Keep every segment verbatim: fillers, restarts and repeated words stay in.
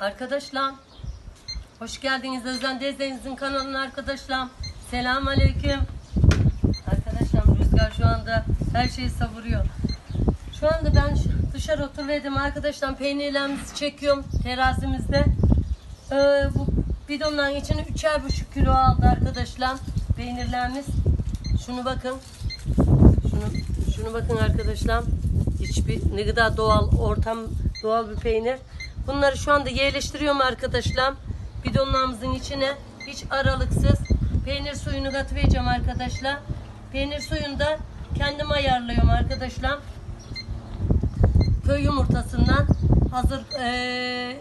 Arkadaşlar, hoş geldiniz Özen Teyzenizin kanalına arkadaşlar. Selamünaleyküm. Arkadaşlar Rüzgar şu anda her şeyi savuruyor. Şu anda ben dışarı oturuyordum arkadaşlar. Peynirlerimizi çekiyorum terazimizde. Ee, bu bidonların içine üçer buçuk kilo aldı arkadaşlar peynirlerimiz. Şunu bakın. Şunu, şunu bakın arkadaşlar. Hiçbir, ne kadar doğal ortam, doğal bir peynir. Bunları şu anda yerleştiriyorum arkadaşlar. Bidonlarımızın içine hiç aralıksız peynir suyunu katıvereceğim arkadaşlar. Peynir suyunu da kendim ayarlıyorum arkadaşlar. Köy yumurtasından, hazır ee,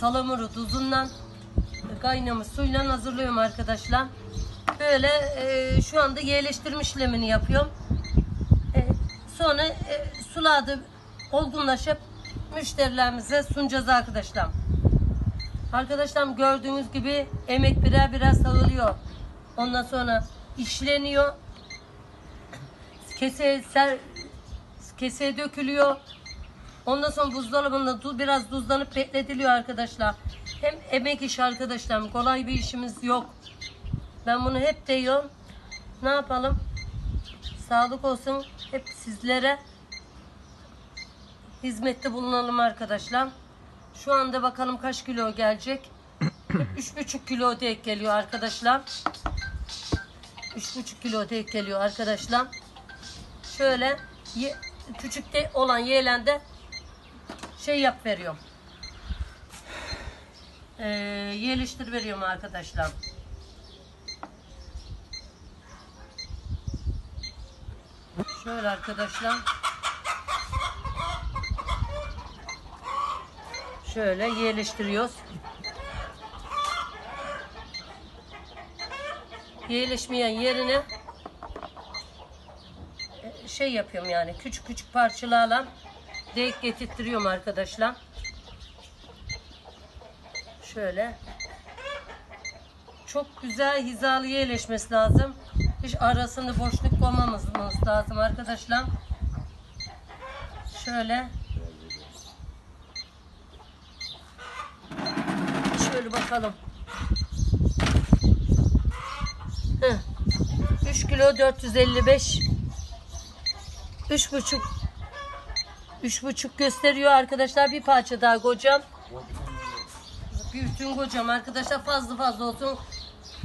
salamuru tuzundan, kaynamış suyla hazırlıyorum arkadaşlar. Böyle ee, şu anda yerleştirme işlemini yapıyorum. E, sonra e, sulağı da olgunlaşıp müşterilerimize sunacağız arkadaşlar. Arkadaşlar gördüğünüz gibi emek birer birer salınıyor. Ondan sonra işleniyor. Keseye, ser, keseye dökülüyor. Ondan sonra buzdolabında biraz tuzlanıp bekletiliyor arkadaşlar. Hem emek işi arkadaşlar. Kolay bir işimiz yok. Ben bunu hep diyorum. Ne yapalım? Sağlık olsun. Hep sizlere hizmette bulunalım arkadaşlar. Şu anda bakalım kaç kilo gelecek. üç buçuk kilo denk geliyor arkadaşlar. üç buçuk kilo denk geliyor arkadaşlar. Şöyle küçük de olan yeğlende şey yap veriyorum. Ee, yerleştir veriyorum arkadaşlar. Şöyle arkadaşlar. Şöyle yerleştiriyoruz. Yerleşmeyen yerine şey yapıyorum yani küçük küçük parçalarla denk getirtiyorum arkadaşlar. Şöyle çok güzel hizalı yerleşmesi lazım. Hiç arasını boşluk koymamız lazım arkadaşlar. Şöyle şöyle bakalım. Heh. üç kilo dört yüz elli beş, üç buçuk üç buçuk gösteriyor arkadaşlar. Bir parça daha kocam. Bir bütün kocam arkadaşlar, fazla fazla olsun.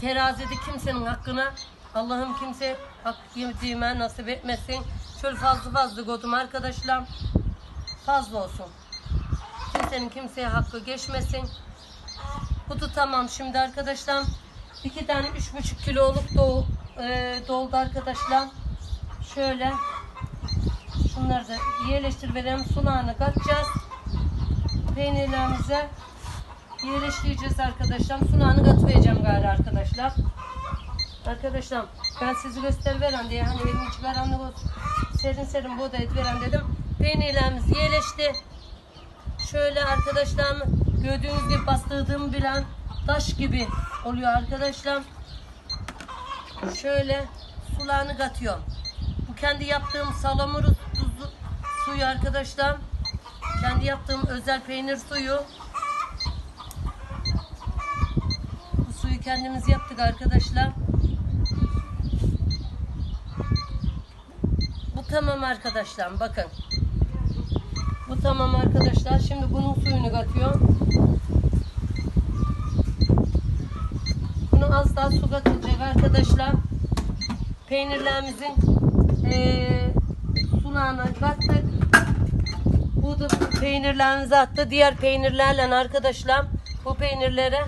Terazide kimsenin hakkına Allah'ım kimse hak yediğime nasip etmesin. Şöyle fazla fazla koydum arkadaşlar. Fazla olsun. Kimsenin kimseye hakkı geçmesin. Kutu tamam şimdi arkadaşlar. İki tane üç buçuk kiloluk dol, e, doldu arkadaşlar. Şöyle şunları da yerleştirelim. Sulağını katacağız. Peynirlerimize yerleştireceğiz arkadaşlar. Sulağını katıvereceğim gari arkadaşlar. Arkadaşlar ben sizi gösteriveren diye hani benim hiç verenlik olsun. Serin serin bu odayı veren dedim. Peynirlerimiz yerleşti. Şöyle arkadaşlar gördüğünüz gibi bastırdığımı bilen taş gibi oluyor arkadaşlar. Şöyle sularını katıyorum. Bu kendi yaptığım salamuru tuzlu suyu arkadaşlar. Kendi yaptığım özel peynir suyu. Bu suyu kendimiz yaptık arkadaşlar. Bu tamam arkadaşlar, bakın. Bu tamam arkadaşlar. Şimdi bunun suyunu katıyorum. Bunu az daha su katılacak arkadaşlar. Peynirlerimizin ee, sulağına kattık. Bu da peynirlerimizi attı. Diğer peynirlerle arkadaşlar bu peynirlere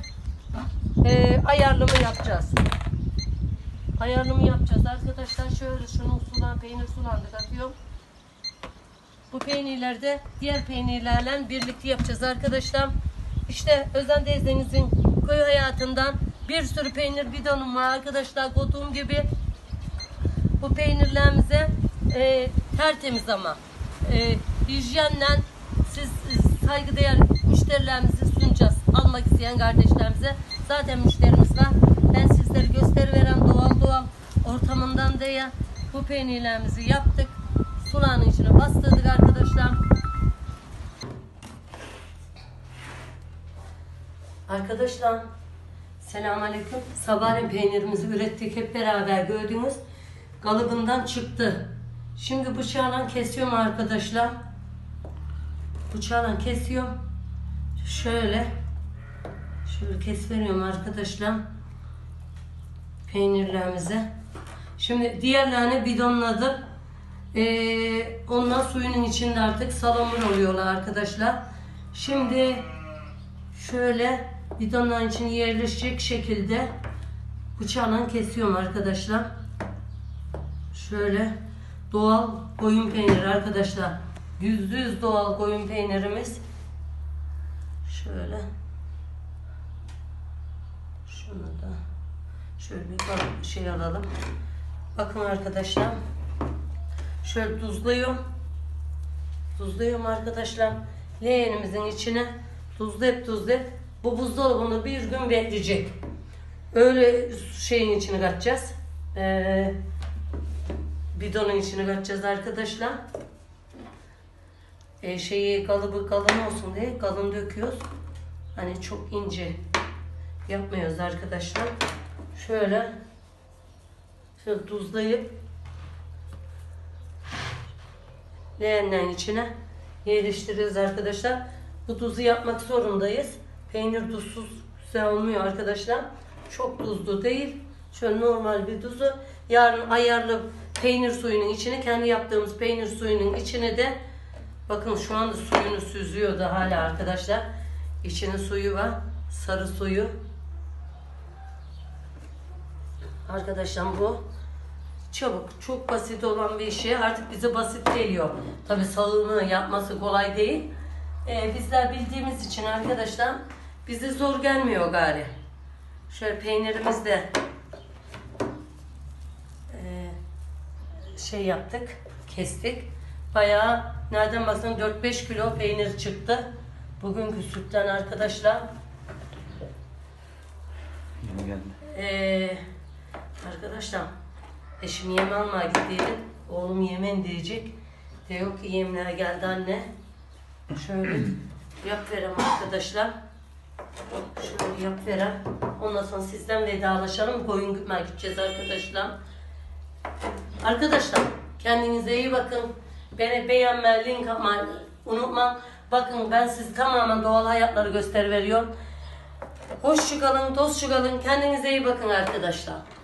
ee, ayarlama yapacağız. Ayarlama yapacağız arkadaşlar. Şöyle şunun sulan peynir sulandı katıyorum. Bu peynirleri de diğer peynirlerle birlikte yapacağız arkadaşlar. İşte Özen teyzenizin köy hayatından bir sürü peynir bidonum var arkadaşlar. Koyduğum gibi bu peynirlerimize e, tertemiz ama e, hijyenle siz saygıdeğer müşterilerimizi sunacağız. Almak isteyen kardeşlerimize zaten müşterimiz var. Ben sizleri gösteriveren doğal doğal ortamından diye bu peynirlerimizi yaptık. Sulağının içine bastırdık arkadaşlar. Arkadaşlar, selamünaleyküm. Sabahleyin peynirimizi ürettik hep beraber, gördünüz. Kalıbından çıktı. Şimdi bıçağla kesiyorum arkadaşlar. Bıçağla kesiyorum. Şöyle. Şöyle kesveriyorum arkadaşlar. Peynirlerimize. Şimdi diğerlerini bidonladım. Ee, ondan suyunun içinde artık salamur oluyorlar arkadaşlar. Şimdi şöyle bidonların içine yerleşecek şekilde bıçağla kesiyorum arkadaşlar. Şöyle doğal koyun peyniri arkadaşlar. Yüzde yüz doğal koyun peynirimiz. Şöyle. Şunu da şöyle bir şey alalım. Bakın arkadaşlar. Şöyle tuzluyorum. Tuzluyorum arkadaşlar. Leğenimizin içine tuzlayıp tuzlayıp bu buzdolabını bir gün bekleyecek. Öyle şeyin içine katacağız. Ee, bidonun içine katacağız arkadaşlar. Ee, şeyi kalıbı kalın olsun diye kalın döküyoruz. Hani çok ince yapmıyoruz arkadaşlar. Şöyle şöyle tuzlayıp leğenlerin içine yerleştiririz arkadaşlar. Bu tuzu yapmak zorundayız. Peynir tuzsuz güzel olmuyor arkadaşlar. Çok tuzlu değil. Şöyle normal bir tuzu. Yarın ayarlı peynir suyunun içine, kendi yaptığımız peynir suyunun içine de, bakın şu anda suyunu süzüyor da hala arkadaşlar. İçinin suyu var. Sarı suyu. Arkadaşlar bu çabuk, çok basit olan bir şey. Artık bize basit geliyor. Tabii salımı yapması kolay değil. Ee, bizler bildiğimiz için arkadaşlar bize zor gelmiyor gari. Şöyle peynirimiz de e, şey yaptık, kestik. Bayağı nereden baksan dört beş kilo peynir çıktı. Bugünkü sütten arkadaşlar. Yeni geldi. Ee, arkadaşlar eşim yem almaya gittiydi. Oğlum yemen diyecek. De yok ki yemler geldi anne. Şöyle yap verem arkadaşlar. Şöyle yap verem. Ondan sonra sizden vedalaşalım. Koyun gütmeye gideceğiz arkadaşlar. Arkadaşlar kendinize iyi bakın. Beni beğenme, link atmayı unutma. Bakın ben sizi tamamen doğal hayatları gösteriveriyorum. Hoşça kalın, dostça kalın. Kendinize iyi bakın arkadaşlar.